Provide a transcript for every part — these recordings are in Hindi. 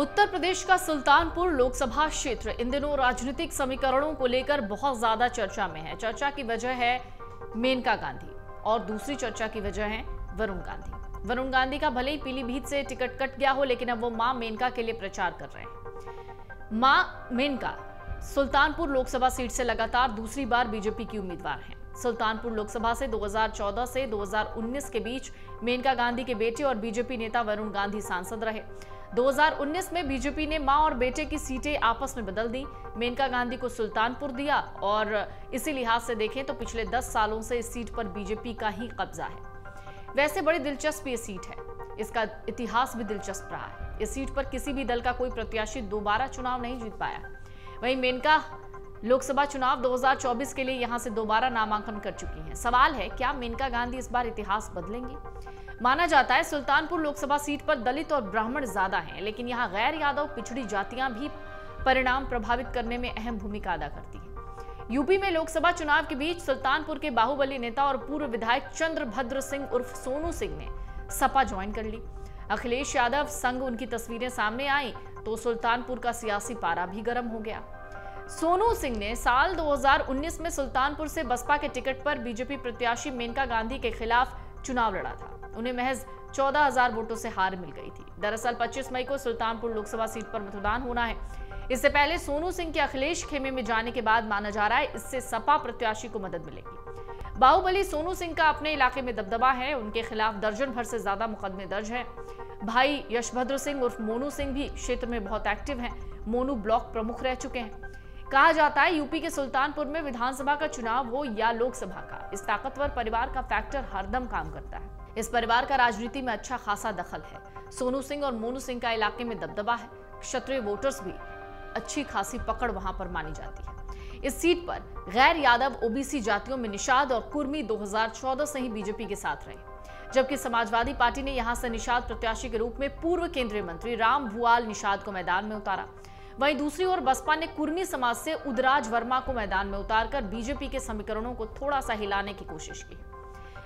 उत्तर प्रदेश का सुल्तानपुर लोकसभा क्षेत्र इन दिनों राजनीतिक समीकरणों को लेकर बहुत ज्यादा चर्चा में है। चर्चा की वजह है मेनका गांधी और दूसरी चर्चा की वजह है वरुण गांधी। वरुण गांधी का भले ही पीलीभीत से टिकट कट गया हो, लेकिन अब वो मां मेनका के लिए प्रचार कर रहे हैं। मां मेनका सुल्तानपुर लोकसभा सीट से लगातार दूसरी बार बीजेपी की उम्मीदवार हैं। सुल्तानपुर लोकसभा से 2014 से 2019 के बीच मेनका गांधी के बेटे और बीजेपी नेता वरुण गांधी सांसद रहे। 2019 में बीजेपी ने मां और बेटे की सीटें आपस में बदल दी, मेनका गांधी को सुल्तानपुर दिया और इसी लिहाज से देखें तो पिछले 10 सालों से इस सीट पर बीजेपी का ही कब्जा है। वैसे बड़ी दिलचस्प ये सीट है, इसका इतिहास भी दिलचस्प रहा है। इस सीट पर किसी भी दल का कोई प्रत्याशी दोबारा चुनाव नहीं जीत पाया। वहीं मेनका लोकसभा चुनाव 2024 के लिए यहां से दोबारा नामांकन कर चुकी हैं। सवाल है, क्या मेनका गांधी इस बार इतिहास बदलेंगी? माना जाता है सुल्तानपुर लोकसभा सीट पर दलित और ब्राह्मण ज्यादा हैं, लेकिन यहां गैर यादव पिछड़ी जातियां भी परिणाम प्रभावित करने में अहम भूमिका अदा करती हैं। यूपी में लोकसभा चुनाव के बीच सुल्तानपुर के बाहुबली नेता और पूर्व विधायक चंद्रभद्र सिंह उर्फ सोनू सिंह ने सपा ज्वाइन कर ली। अखिलेश यादव संग उनकी तस्वीरें सामने आई तो सुल्तानपुर का सियासी पारा भी गर्म हो गया। सोनू सिंह ने साल 2019 में सुल्तानपुर से बसपा के टिकट पर बीजेपी प्रत्याशी मेनका गांधी के खिलाफ चुनाव लड़ा था। उन्हें महज 14,000 वोटों से हार मिल गई थी। दरअसल 25 मई को सुल्तानपुर लोकसभा सीट पर मतदान होना है। इससे पहले सोनू सिंह के अखिलेश खेमे में जाने के बाद माना जा रहा है इससे सपा प्रत्याशी को मदद मिलेगी। बाहुबली सोनू सिंह का अपने इलाके में दबदबा है। उनके खिलाफ दर्जन भर से ज्यादा मुकदमे दर्ज है। भाई यशभद्र सिंह उर्फ मोनू सिंह भी क्षेत्र में बहुत एक्टिव है। मोनू ब्लॉक प्रमुख रह चुके हैं। कहा जाता है यूपी के सुल्तानपुर में विधानसभा का चुनाव हो या लोकसभा का, इस ताकतवर परिवार का फैक्टर हरदम काम करता है। इस परिवार का राजनीति में अच्छा खासा दखल है। सोनू सिंह और मोनू सिंह का इलाके में दबदबा है। क्षत्रिय वोटर्स भी अच्छी खासी पकड़ वहां पर मानी जाती है। इस सीट पर गैर यादव ओबीसी जातियों में निषाद और कुर्मी 2014 से ही बीजेपी के साथ रहे, जबकि समाजवादी पार्टी ने यहाँ से निषाद प्रत्याशी के रूप में पूर्व केंद्रीय मंत्री राम भुआल निषाद को मैदान में उतारा। वहीं दूसरी ओर बसपा ने कुर्मी समाज से उदराज वर्मा को मैदान में उतारकर बीजेपी के समीकरणों को थोड़ा सा हिलाने की कोशिश की।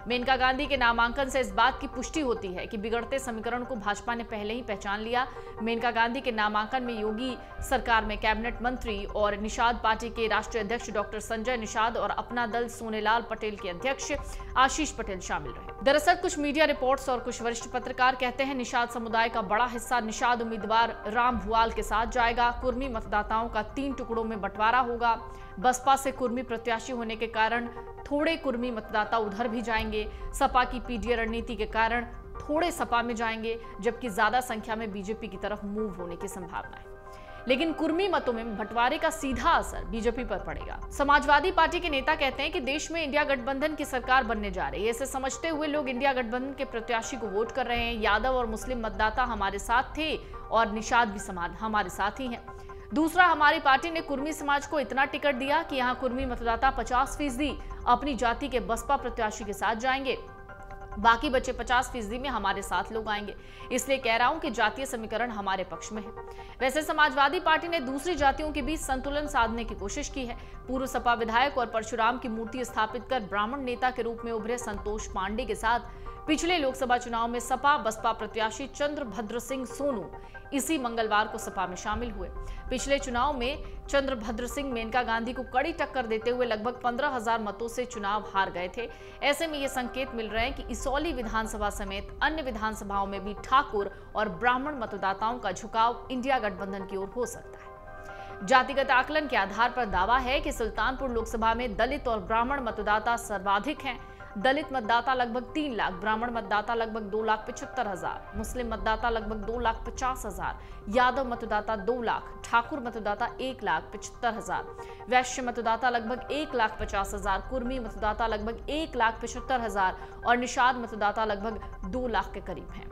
मेनका गांधी के नामांकन से इस बात की पुष्टि होती है कि बिगड़ते समीकरण को भाजपा ने पहले ही पहचान लिया। मेनका गांधी के नामांकन में योगी सरकार में कैबिनेट मंत्री और निषाद पार्टी के राष्ट्रीय अध्यक्ष डॉक्टर संजय निषाद और अपना दल सोनेलाल पटेल के अध्यक्ष आशीष पटेल शामिल रहे। दरअसल कुछ मीडिया रिपोर्ट्स और कुछ वरिष्ठ पत्रकार कहते हैं निषाद समुदाय का बड़ा हिस्सा निषाद उम्मीदवार राम भुआल के साथ जाएगा। कुर्मी मतदाताओं का 3 टुकड़ों में बंटवारा होगा। बसपा से कुर्मी प्रत्याशी होने के कारण थोड़े कुर्मी मतदाता उधर भी जाएंगे। सपा की पीडीए रणनीति के कारण थोड़े सपा में जाएंगे, जबकि ज्यादा संख्या में बीजेपी की तरफ मूव होने की संभावना है। लेकिन कुर्मी मतों में बंटवारे का सीधा असर बीजेपी पर पड़ेगा। समाजवादी पार्टी के नेता कहते हैं कि देश में इंडिया गठबंधन की सरकार बनने जा रही है। इसे समझते हुए लोग इंडिया गठबंधन के प्रत्याशी को वोट कर रहे हैं। यादव और मुस्लिम मतदाता हमारे साथ थे और निषाद भी समान हमारे साथ ही है। दूसरा, हमारी पार्टी ने कुर्मी समाज को इतना टिकट दिया कि यहाँ कुर्मी मतदाता 50% अपनी जाति के बसपा प्रत्याशी के साथ जाएंगे, बाकी बचे 50% में हमारे साथ लोग आएंगे। इसलिए कह रहा हूं कि जातीय समीकरण हमारे पक्ष में है। वैसे समाजवादी पार्टी ने दूसरी जातियों के बीच संतुलन साधने की कोशिश की है। पूर्व सपा विधायक और परशुराम की मूर्ति स्थापित कर ब्राह्मण नेता के रूप में उभरे संतोष पांडे के साथ पिछले लोकसभा चुनाव में सपा बसपा प्रत्याशी चंद्रभद्र सिंह सोनू इसी मंगलवार को सपा में शामिल हुए। पिछले चुनाव में चंद्रभद्र सिंह मेनका गांधी को कड़ी टक्कर देते हुए लगभग 15,000 मतों से चुनाव हार गए थे। ऐसे में ये संकेत मिल रहे हैं कि इसौली विधानसभा समेत अन्य विधानसभाओं में भी ठाकुर और ब्राह्मण मतदाताओं का झुकाव इंडिया गठबंधन की ओर हो सकता है। जातिगत आकलन के आधार पर दावा है कि सुल्तानपुर लोकसभा में दलित और ब्राह्मण मतदाता सर्वाधिक हैं। दलित मतदाता लगभग 3 लाख, ब्राह्मण मतदाता लगभग 2,75,000, मुस्लिम मतदाता लगभग 2,50,000, यादव मतदाता 2 लाख, ठाकुर मतदाता 1,75,000, वैश्य मतदाता लगभग 1,50,000, कुर्मी मतदाता लगभग 1,75,000 और निषाद मतदाता लगभग 2 लाख के करीब हैं।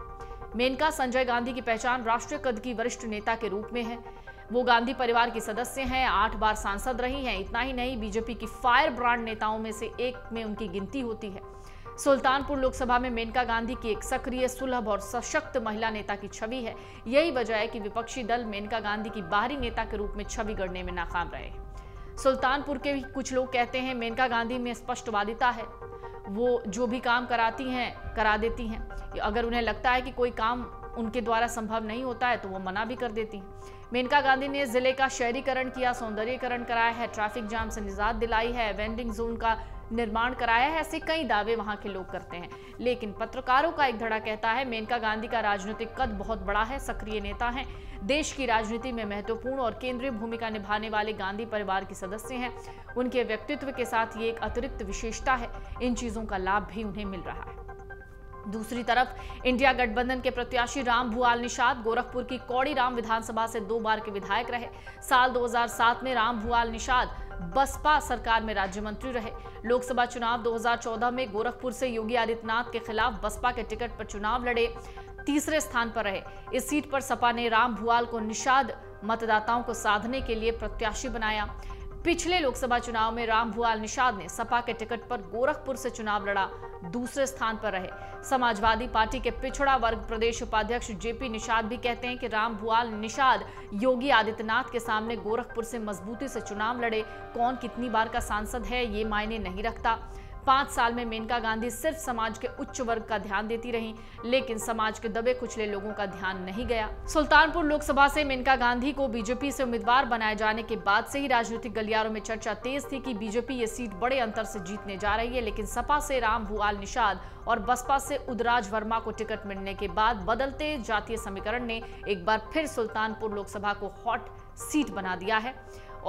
मेनका संजय गांधी की पहचान राष्ट्रीय कद की वरिष्ठ नेता के रूप में है। वो गांधी परिवार की सदस्य हैं, 8 बार सांसद रही हैं। इतना ही नहीं, बीजेपी की फायर ब्रांड नेताओं में से एक में उनकी गिनती होती है। सुल्तानपुर लोकसभा में मेनका गांधी की एक सक्रिय, सुलभ और सशक्त महिला नेता की छवि है। यही वजह है कि विपक्षी दल मेनका गांधी की बाहरी नेता के रूप में छवि गढ़ने में नाकाम रहे हैं। सुल्तानपुर के भी कुछ लोग कहते हैं मेनका गांधी में स्पष्टवादिता है। वो जो भी काम कराती हैं करा देती हैं। अगर उन्हें लगता है कि कोई काम उनके द्वारा संभव नहीं होता है तो वो मना भी कर देती। मेनका गांधी ने जिले का शहरीकरण किया, सौंदर्यीकरण कराया है, ट्रैफिक जाम से निजात दिलाई है, वेंडिंग जोन का निर्माण कराया है, ऐसे कई दावे वहां के लोग करते हैं। लेकिन पत्रकारों का एक धड़ा कहता है मेनका गांधी का राजनीतिक कद बहुत बड़ा है, सक्रिय नेता हैं, देश की राजनीति में महत्वपूर्ण और केंद्रीय भूमिका निभाने वाले गांधी परिवार के सदस्य हैं। उनके व्यक्तित्व के साथ ये एक अतिरिक्त विशेषता है, इन चीजों का लाभ भी उन्हें मिल रहा है। दूसरी तरफ इंडिया गठबंधन के प्रत्याशी राम भुआल निषाद गोरखपुर की कौड़ी राम विधानसभा से 2 बार के विधायक रहे। साल 2007 में राम भुआल निषाद बसपा सरकार में राज्य मंत्री रहे। लोकसभा चुनाव 2014 में गोरखपुर से योगी आदित्यनाथ के खिलाफ बसपा के टिकट पर चुनाव लड़े, तीसरे स्थान पर रहे। इस सीट पर सपा ने राम भुआल को निषाद मतदाताओं को साधने के लिए प्रत्याशी बनाया। पिछले लोकसभा चुनाव में राम भुआल निषाद ने सपा के टिकट पर गोरखपुर से चुनाव लड़ा, दूसरे स्थान पर रहे। समाजवादी पार्टी के पिछड़ा वर्ग प्रदेश उपाध्यक्ष जेपी निषाद भी कहते हैं कि राम भुआल निषाद योगी आदित्यनाथ के सामने गोरखपुर से मजबूती से चुनाव लड़े, कौन कितनी बार का सांसद है ये मायने नहीं रखता। 5 साल में मेनका गांधी सिर्फ समाज के उच्च वर्ग का ध्यान देती रहीं, लेकिन समाज के दबे कुचले लोगों का ध्यान नहीं गया। सुल्तानपुर लोकसभा से मेनका गांधी को बीजेपी से उम्मीदवार बनाए जाने के बाद से ही राजनीतिक गलियारों में चर्चा तेज थी कि बीजेपी ये सीट बड़े अंतर से जीतने जा रही है। लेकिन सपा से राम भुआल निषाद और बसपा से उदराज वर्मा को टिकट मिलने के बाद बदलते जातीय समीकरण ने एक बार फिर सुल्तानपुर लोकसभा को हॉट सीट बना दिया है।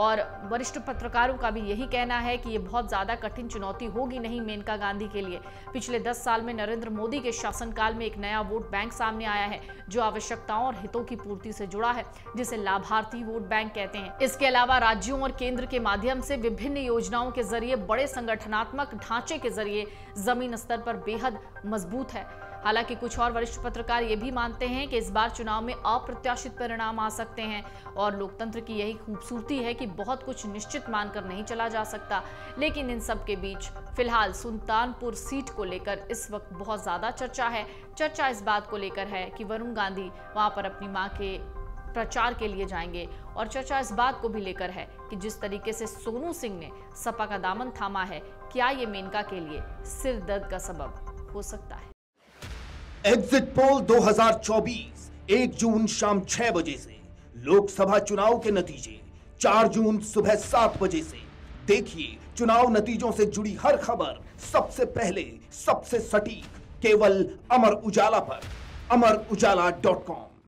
और वरिष्ठ पत्रकारों का भी यही कहना है कि ये बहुत ज़्यादा कठिन चुनौती होगी नहीं मेनका गांधी के लिए। पिछले 10 साल में नरेंद्र मोदी के शासनकाल में एक नया वोट बैंक सामने आया है जो आवश्यकताओं और हितों की पूर्ति से जुड़ा है, जिसे लाभार्थी वोट बैंक कहते हैं। इसके अलावा राज्यों और केंद्र के माध्यम से विभिन्न योजनाओं के जरिए, बड़े संगठनात्मक ढांचे के जरिए जमीन स्तर पर बेहद मजबूत है। हालांकि कुछ और वरिष्ठ पत्रकार ये भी मानते हैं कि इस बार चुनाव में अप्रत्याशित परिणाम आ सकते हैं और लोकतंत्र की यही खूबसूरती है कि बहुत कुछ निश्चित मानकर नहीं चला जा सकता। लेकिन इन सब के बीच फिलहाल सुल्तानपुर सीट को लेकर इस वक्त बहुत ज़्यादा चर्चा है। चर्चा इस बात को लेकर है कि वरुण गांधी वहाँ पर अपनी माँ के प्रचार के लिए जाएंगे और चर्चा इस बात को भी लेकर है कि जिस तरीके से सोनू सिंह ने सपा का दामन थामा है, क्या ये मेनका के लिए सिरदर्द का सबब हो सकता है। एग्जिट पोल 2024 1 जून शाम 6 बजे से, लोकसभा चुनाव के नतीजे 4 जून सुबह 7 बजे से। देखिए चुनाव नतीजों से जुड़ी हर खबर सबसे पहले, सबसे सटीक, केवल अमर उजाला पर, अमरउजाला.com।